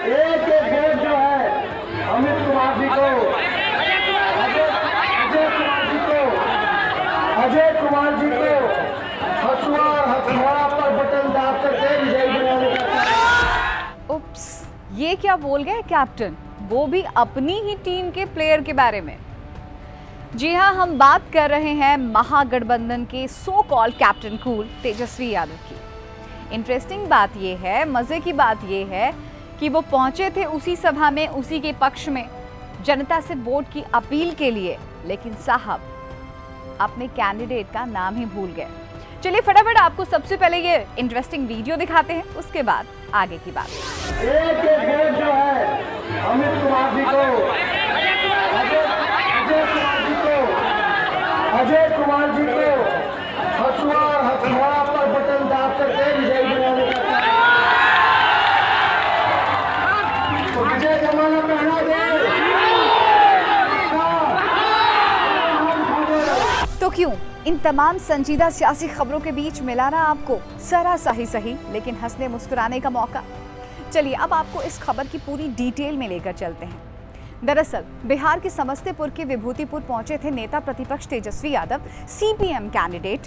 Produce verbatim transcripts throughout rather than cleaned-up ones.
एक एक वोट जो है अमित कुमार जी को अजय कुमार जी को अजय कुमार जी को हसुआ और हथौड़ा पर बटन दाब करके विजयी बनाने का। उप्स, ये क्या बोल गए कैप्टन, वो भी अपनी ही टीम के प्लेयर के बारे में। जी हाँ, हम बात कर रहे हैं महागठबंधन के so called captain cool Tejashwi Yadav की। इंटरेस्टिंग बात यह है, मजे की बात यह है कि वो पहुंचे थे उसी सभा में, उसी के पक्ष में, जनता से वोट की अपील के लिए, लेकिन साहब अपने कैंडिडेट का नाम ही भूल गए। चलिए फटाफट आपको सबसे पहले ये इंटरेस्टिंग वीडियो दिखाते हैं, उसके बाद आगे की बात। एक एक वोट जो है अमित कुमार जी को अजय कुमार जी को अजय कुमार जी को हसुआ और हथौड़ा पर बटन दाब करके विजयी बनाने का। तो क्यों इन तमाम संजीदा सियासी खबरों के बीच मिला ना आपको जरा सा ही सही लेकिन हंसने मुस्कुराने का मौका। चलिए अब आपको इस खबर की पूरी डिटेल में लेकर चलते हैं। दरअसल बिहार के समस्तीपुर के विभूतिपुर पहुंचे थे नेता प्रतिपक्ष तेजस्वी यादव सीपीएम कैंडिडेट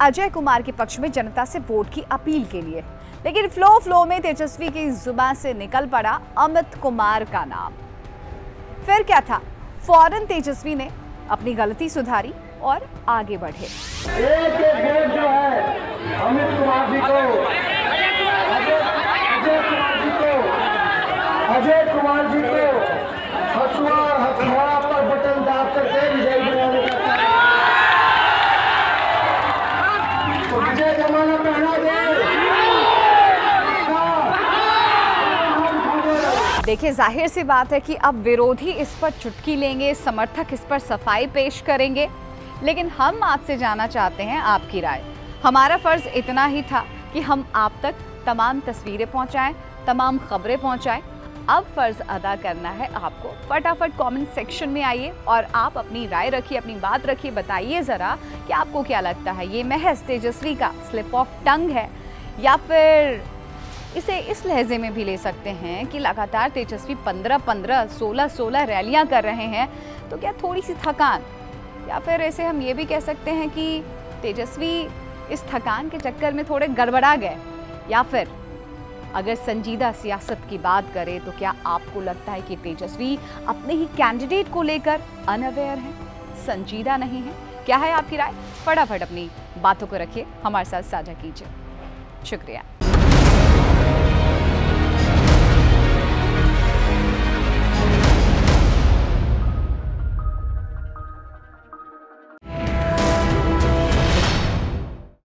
अजय कुमार के पक्ष में जनता से वोट की अपील के लिए, लेकिन फ्लो फ्लो में तेजस्वी की जुबान से निकल पड़ा अमित कुमार का नाम। फिर क्या था, फौरन तेजस्वी ने अपनी गलती सुधारी और आगे बढ़े। एक एक वोट जो है अमित कुमार जी को अजय कुमार जी को अजय कुमार जी को हसुआ और हथौड़ा पर बटन दाब करके विजयी बनाने का। अजय जमाना पहना दे। देखिए जाहिर सी बात है कि अब विरोधी इस पर चुटकी लेंगे, समर्थक इस पर सफाई पेश करेंगे, लेकिन हम आपसे जानना चाहते हैं आपकी राय। हमारा फर्ज इतना ही था कि हम आप तक तमाम तस्वीरें पहुंचाएं, तमाम खबरें पहुंचाएं। अब फर्ज अदा करना है आपको। फटाफट कमेंट सेक्शन में आइए और आप अपनी राय रखिए, अपनी बात रखिए। बताइए ज़रा कि आपको क्या लगता है, ये महज तेजस्वी का स्लिप ऑफ टंग है या फिर इसे इस लहजे में भी ले सकते हैं कि लगातार तेजस्वी पंद्रह पंद्रह सोलह सोलह रैलियां कर रहे हैं, तो क्या थोड़ी सी थकान, या फिर ऐसे हम ये भी कह सकते हैं कि तेजस्वी इस थकान के चक्कर में थोड़े गड़बड़ा गए। या फिर अगर संजीदा सियासत की बात करें तो क्या आपको लगता है कि तेजस्वी अपने ही कैंडिडेट को लेकर अनअवेयर है, संजीदा नहीं है? क्या है आपकी राय? फटाफट अपनी बातों को रखिए, हमारे साथ साझा कीजिए। शुक्रिया।